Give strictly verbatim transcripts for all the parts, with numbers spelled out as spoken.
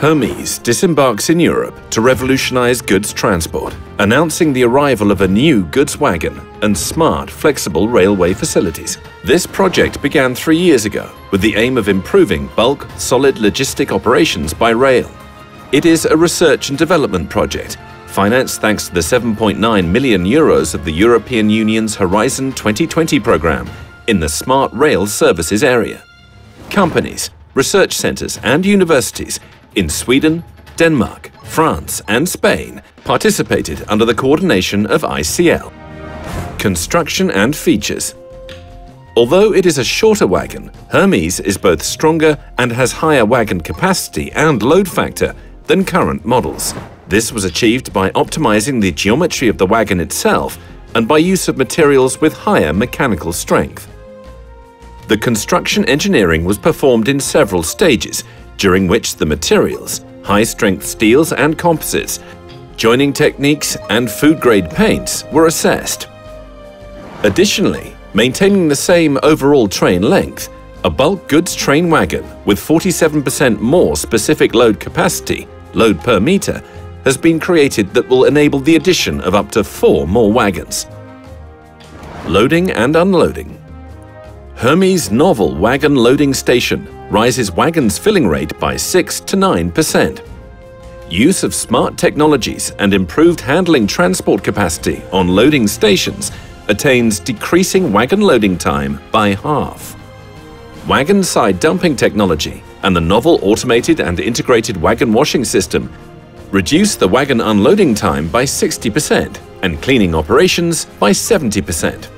Hermes disembarks in Europe to revolutionize goods transport, announcing the arrival of a new goods wagon and smart, flexible railway facilities. This project began three years ago with the aim of improving bulk, solid logistic operations by rail. It is a research and development project, financed thanks to the seven point nine million euros of the European Union's Horizon twenty twenty programme in the smart rail services area. Companies, research centres and universities in Sweden, Denmark, France and Spain participated under the coordination of I C L. Construction and features. Although it is a shorter wagon, Hermes is both stronger and has higher wagon capacity and load factor than current models. This was achieved by optimizing the geometry of the wagon itself and by use of materials with higher mechanical strength. The construction engineering was performed in several stages, during which the materials, high-strength steels and composites, joining techniques and food-grade paints were assessed. Additionally, maintaining the same overall train length, a bulk goods train wagon with forty-seven percent more specific load capacity, load per meter, has been created that will enable the addition of up to four more wagons. Loading and unloading. Hermes' novel wagon loading station rises wagons' filling rate by six to nine percent. Use of smart technologies and improved handling transport capacity on loading stations attains decreasing wagon loading time by half. Wagon side dumping technology and the novel automated and integrated wagon washing system reduce the wagon unloading time by sixty percent and cleaning operations by seventy percent.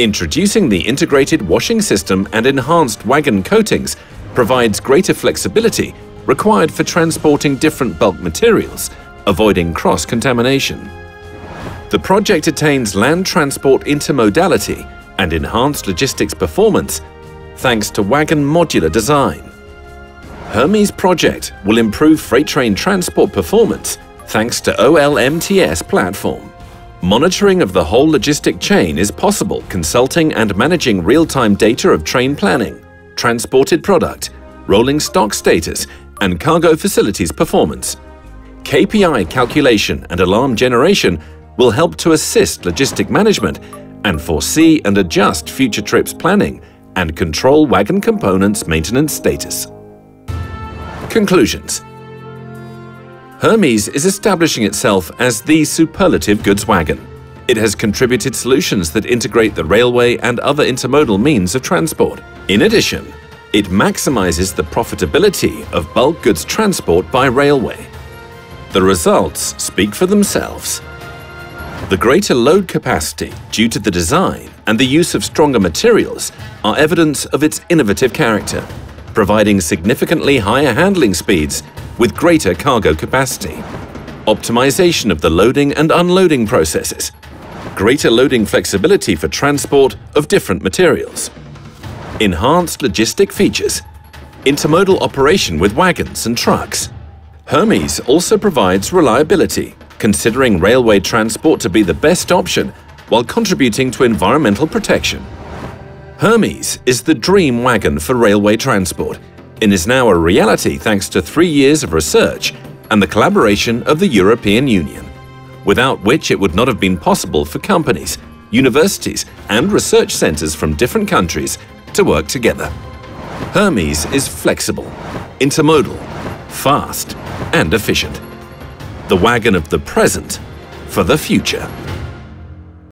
Introducing the integrated washing system and enhanced wagon coatings provides greater flexibility required for transporting different bulk materials, avoiding cross-contamination. The project attains land transport intermodality and enhanced logistics performance thanks to wagon modular design. Hermes project will improve freight train transport performance thanks to O L M T S platform. Monitoring of the whole logistic chain is possible consulting and managing real-time data of train planning, transported product, rolling stock status, and cargo facilities performance. K P I calculation and alarm generation will help to assist logistic management and foresee and adjust future trips planning and control wagon components maintenance status. Conclusions. Hermes is establishing itself as the superlative goods wagon. It has contributed solutions that integrate the railway and other intermodal means of transport. In addition, it maximizes the profitability of bulk goods transport by railway. The results speak for themselves. The greater load capacity due to the design and the use of stronger materials are evidence of its innovative character, providing significantly higher handling speeds with greater cargo capacity, optimization of the loading and unloading processes, greater loading flexibility for transport of different materials, enhanced logistic features, intermodal operation with wagons and trucks. Hermes also provides reliability, considering railway transport to be the best option while contributing to environmental protection. Hermes is the dream wagon for railway transport, and is now a reality thanks to three years of research and the collaboration of the European Union, without which it would not have been possible for companies, universities and research centres from different countries to work together. Hermes is flexible, intermodal, fast and efficient. The wagon of the present for the future.